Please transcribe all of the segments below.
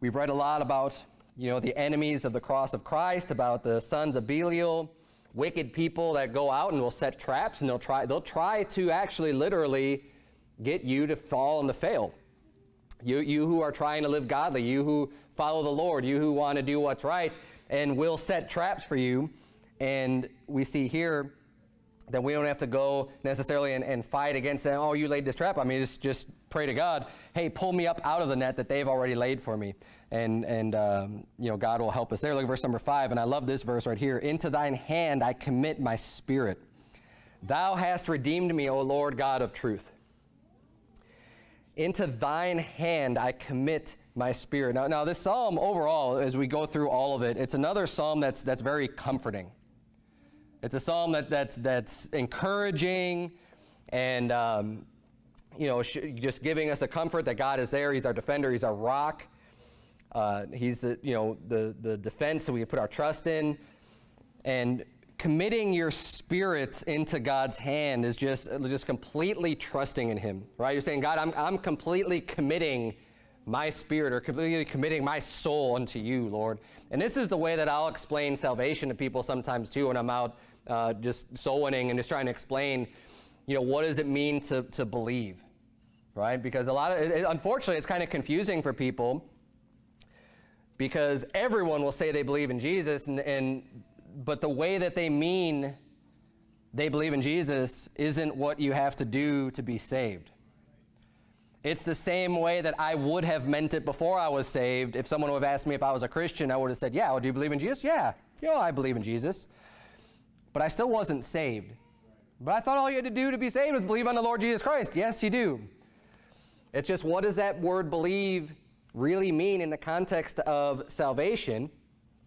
We've read a lot about, the enemies of the cross of Christ, about the sons of Belial, wicked people that go out and will set traps, and they'll try to actually literally get you to fall and to fail. You who are trying to live godly, you who follow the Lord, you who want to do what's right, and will set traps for you. And we see here that we don't have to go necessarily and fight against them. Oh, you laid this trap. I mean, just pray to God, hey, pull me up out of the net that they've already laid for me. And God will help us there. Look at verse number 5, and I love this verse right here. Into thine hand I commit my spirit. Thou hast redeemed me, O Lord God of truth. Into thine hand I commit my spirit. Now this psalm overall, as we go through all of it, it's another psalm that's very comforting. It's a psalm that's encouraging and, just giving us a comfort that God is there. He's our defender. He's our rock. He's the defense that we put our trust in. And committing your spirits into God's hand is just completely trusting in Him, right? You're saying, God, I'm completely committing my spirit, or completely committing my soul unto you, Lord. And this is the way that I'll explain salvation to people sometimes too, when I'm out just soul winning and just trying to explain, what does it mean to believe, right? Because unfortunately, it's kind of confusing for people, because everyone will say they believe in Jesus, but the way that they mean they believe in Jesus isn't what you have to do to be saved. It's the same way that I would have meant it before I was saved. If someone would have asked me if I was a Christian, I would have said, yeah, well, do you believe in Jesus? Yeah, I believe in Jesus. But I still wasn't saved. But I thought all you had to do to be saved was believe on the Lord Jesus Christ. Yes, you do. It's just, what does that word believe really mean in the context of salvation?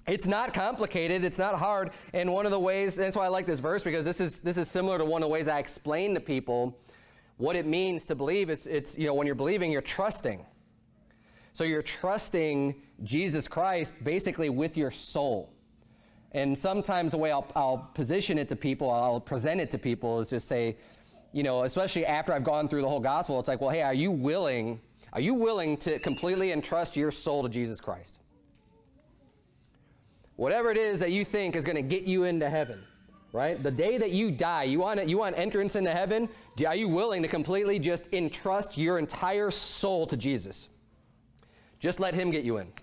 It's not complicated. It's not hard. And one of the ways, that's why I like this verse, because this is similar to one of the ways I explain to people what it means to believe. It's when you're believing, you're trusting. So you're trusting Jesus Christ basically with your soul. And sometimes the way I'll position it to people, I'll present it to people, is just say, especially after I've gone through the whole gospel, it's like, well, hey, are you willing to completely entrust your soul to Jesus Christ? Whatever it is that you think is going to get you into heaven, right? The day that you die, you want entrance into heaven? Are you willing to completely just entrust your entire soul to Jesus? Just let Him get you in.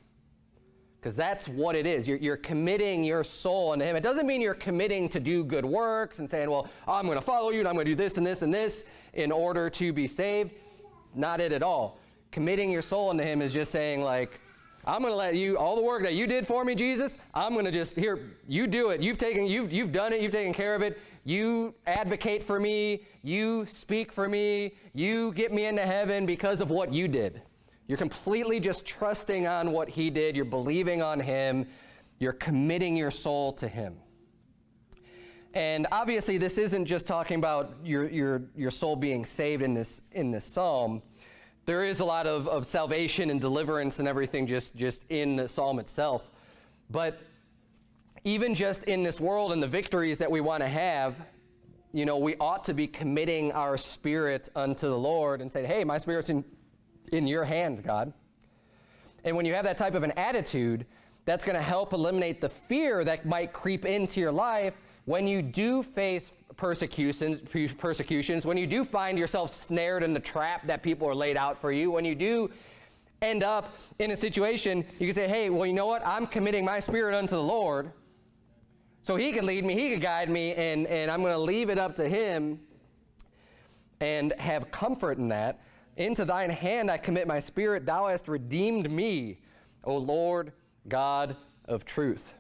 Because that's what it is. You're committing your soul unto Him. It doesn't mean you're committing to do good works and saying, well, I'm going to follow you and I'm going to do this and this and this in order to be saved. Not it at all. Committing your soul unto Him is just saying, like, I'm going to let you, all the work that you did for me, Jesus, I'm going to just, here, you do it. You've done it. You've taken care of it. You advocate for me. You speak for me. You get me into heaven because of what you did. You're completely just trusting on what He did. You're believing on Him. You're committing your soul to Him. And obviously, this isn't just talking about your soul being saved in this psalm. There is a lot of salvation and deliverance and everything just in the psalm itself. But even just in this world and the victories that we want to have, we ought to be committing our spirit unto the Lord and say, hey, my spirit's in your hands, God. And when you have that type of an attitude, that's going to help eliminate the fear that might creep into your life when you do face persecutions, when you do find yourself snared in the trap that people are laid out for you, when you do end up in a situation, you can say, hey, well, you know what? I'm committing my spirit unto the Lord so He can lead me, He can guide me, and I'm going to leave it up to Him and have comfort in that. Into thine hand I commit my spirit. Thou hast redeemed me, O Lord God of truth.